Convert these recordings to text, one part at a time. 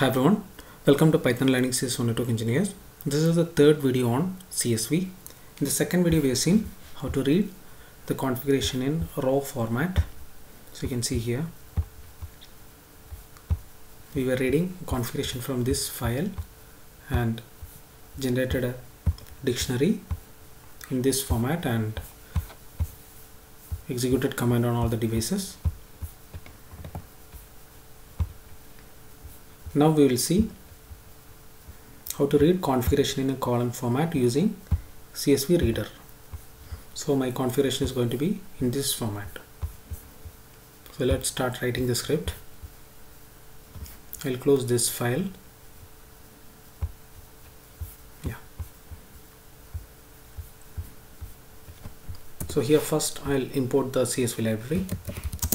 Hi everyone, welcome to Python Learning Series for Network Engineers. This is the third video on CSV. In the second video we have seen how to read the configuration in raw format. So you can see here we were reading configuration from this file and generated a dictionary in this format and executed command on all the devices. Now we will see how to read configuration in a column format using CSV reader. So my configuration is going to be in this format. So let's start writing the script. I'll close this file. So here first I'll import the CSV library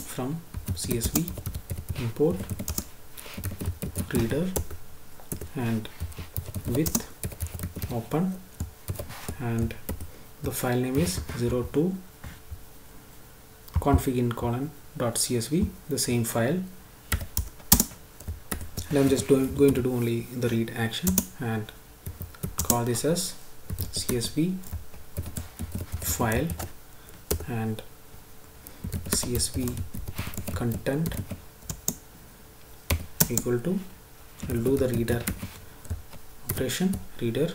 from CSV import reader and with open, and the file name is 02 config in colon.csv, the same file, and I'm just going to do only the read action and call this as CSV file and CSV content equal to, I'll do the reader operation, reader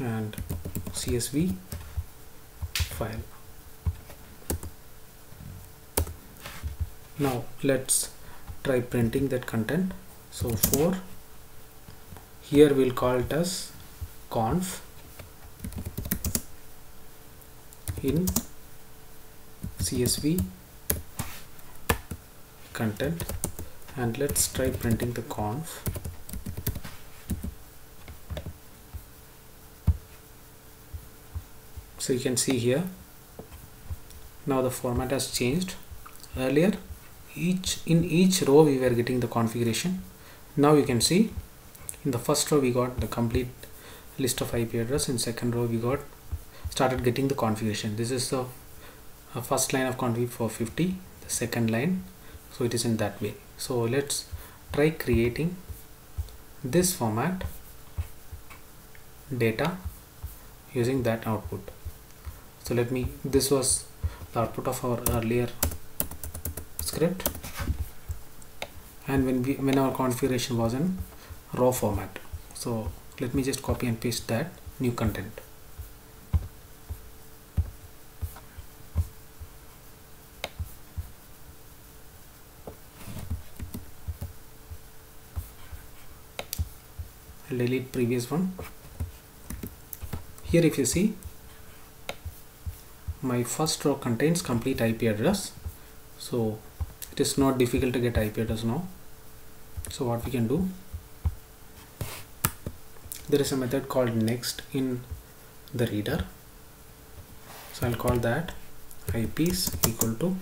and CSV file. Now let's try printing that content. So for here we'll call it as conf in CSV content, and let's try printing the conf. So you can see here now the format has changed. Earlier in each row we were getting the configuration. Now you can see in the first row we got the complete list of IP address, in second row we got started getting the configuration. This is the first line of config for 50, the second line, so it is in that way. So let's try creating this format data using that output. So let me, this was the output of our earlier script, and when our configuration was in raw format. So let me just copy and paste that new content. Delete previous one. Here if you see, my first row contains complete IP address, so it is not difficult to get IP address now. So what we can do, there is a method called next in the reader, so I'll call that IPs equal to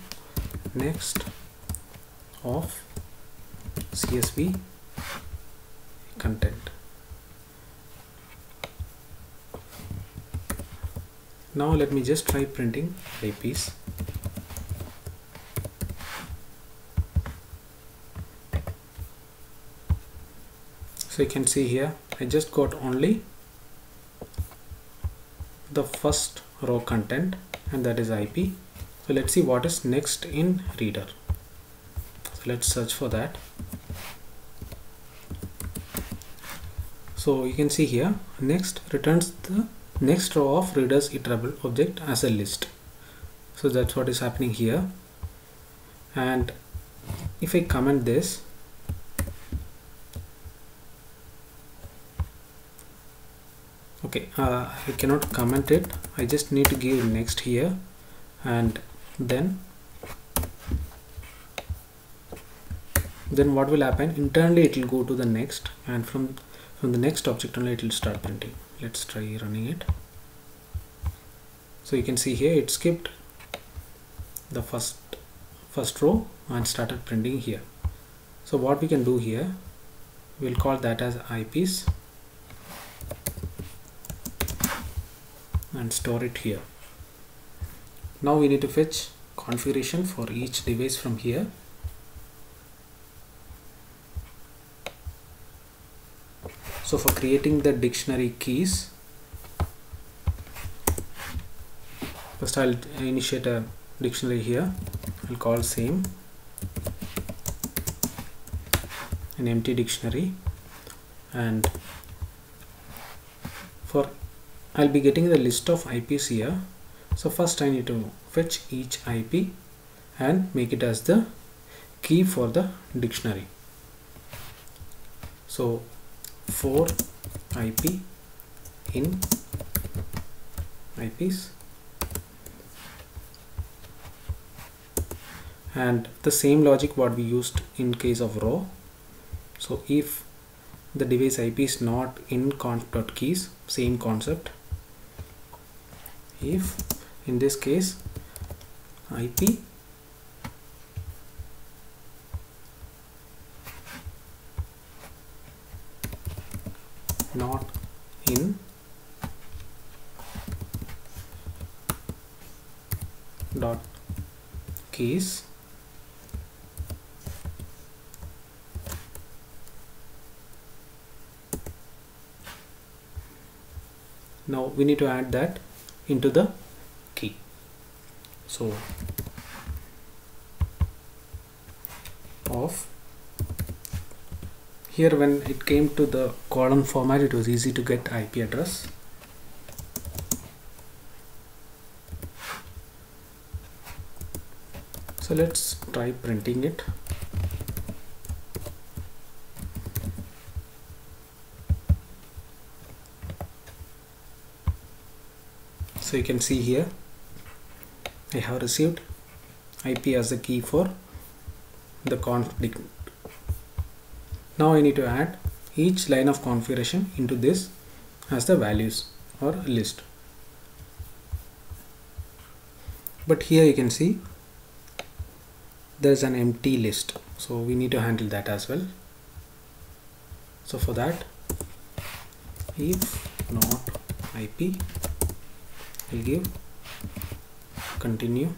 next of CSV content. Now let me just try printing IPs. So you can see here I just got only the first row content, and that is IP. So let's see what is next in reader. So let's search for that. So you can see here next returns the next row of reader's iterable object as a list. So that's what is happening here. And if I comment this, okay, I cannot comment it, I just need to give next here, and then what will happen internally, it will go to the next, and from the next object only it will start printing. Let's try running it. So you can see here it skipped the first row and started printing here. So what we can do here, we'll call that as IPs and store it here. Now we need to fetch configuration for each device from here. So for creating the dictionary keys, first I'll initiate a dictionary here. I'll call same, an empty dictionary, and for I'll be getting the list of IPs here. So first I need to fetch each IP and make it as the key for the dictionary. So for IP in IPs, and the same logic what we used in case of row. So if the device IP is not in const.keys, same concept. If in this case IP not in dot keys, now we need to add that into the key. So of here, when it came to the column format, it was easy to get IP address. So let's try printing it. So you can see here, I have received IP as the key for the config. Now I need to add each line of configuration into this as the values or list. But here you can see there's an empty list. So we need to handle that as well. So for that, if not IP, we'll give continue.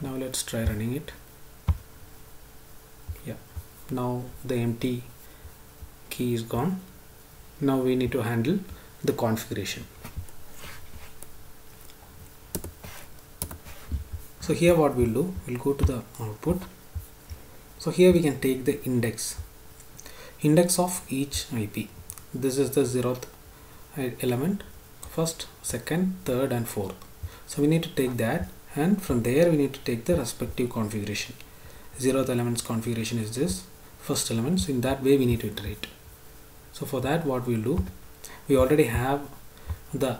Now let's try running it. Yeah, now the empty key is gone. Now we need to handle the configuration. So here what we'll do, we'll go to the output. So here we can take the index of each IP. This is the 0th element, 1st, 2nd, 3rd and 4th. So we need to take that, and from there we need to take the respective configuration. 0th element's configuration is this, 1st element, so in that way we need to iterate. So for that what we'll do, we already have the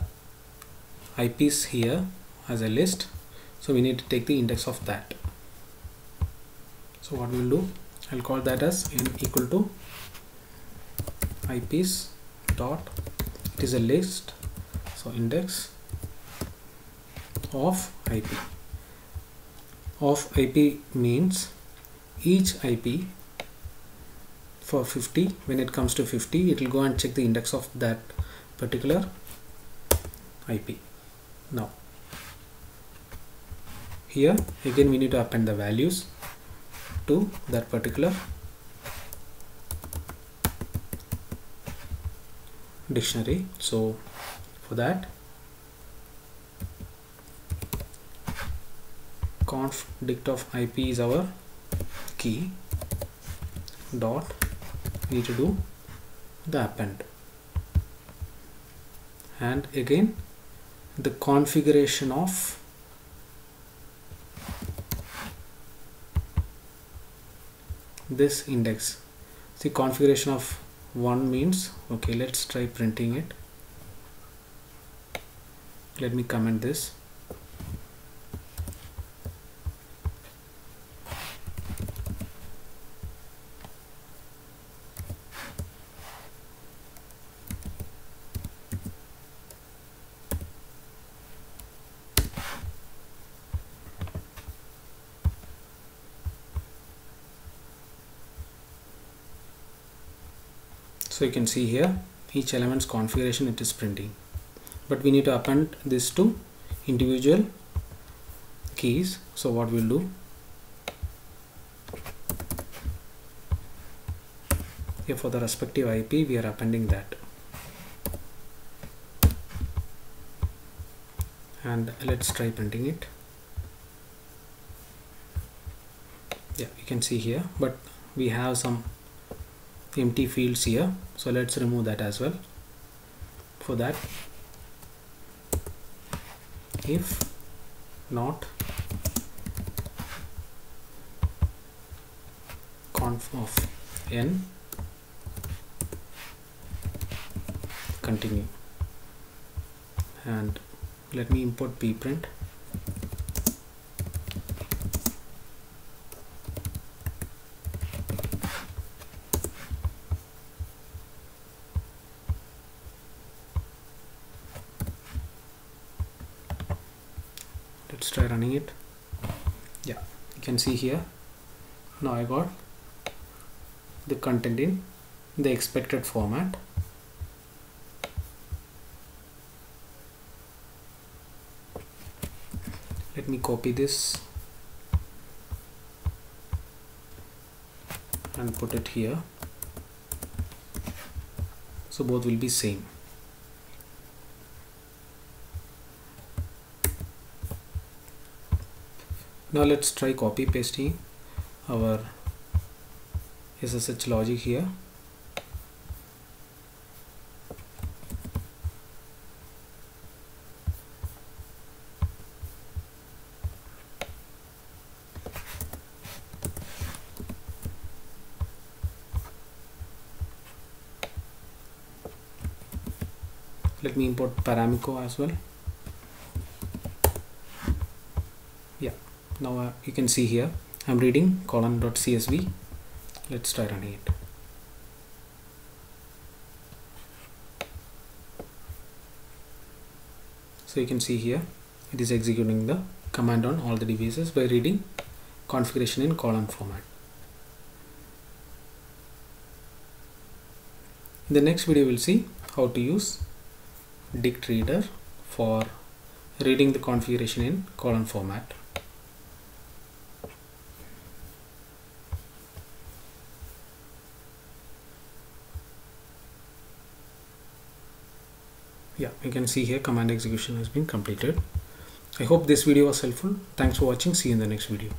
IPs here as a list, so we need to take the index of that. So what we'll do, I'll call that as n equal to IPs dot, it is a list, so index of IP. Of IP means each IP for 50, when it comes to 50, it will go and check the index of that particular IP. Now here again we need to append the values to that particular dictionary. So for that, conf dict of IP is our key dot, we need to do the append, and again the configuration of this index. See, configuration of 1 means, okay, let's try printing it. Let me comment this. So you can see here each element's configuration it is printing, but we need to append this to individual keys. So what we'll do, Here for the respective IP we are appending that, and let's try printing it. Yeah, you can see here, but we have some empty fields here, so let's remove that as well. For that, if not conf of n, continue, and let me import pprint. Let's try running it. Yeah, you can see here, now I got the content in the expected format. Let me copy this and put it here, so both will be same. Now let's try copy pasting our SSH logic here. Let me import Paramiko as well. Yeah, now you can see here I'm reading colon.csv. Let's try running it. So you can see here it is executing the command on all the devices by reading configuration in colon format. In the next video we'll see how to use dict reader for reading the configuration in colon format. Yeah, you can see here command execution has been completed. I hope this video was helpful. Thanks for watching. See you in the next video.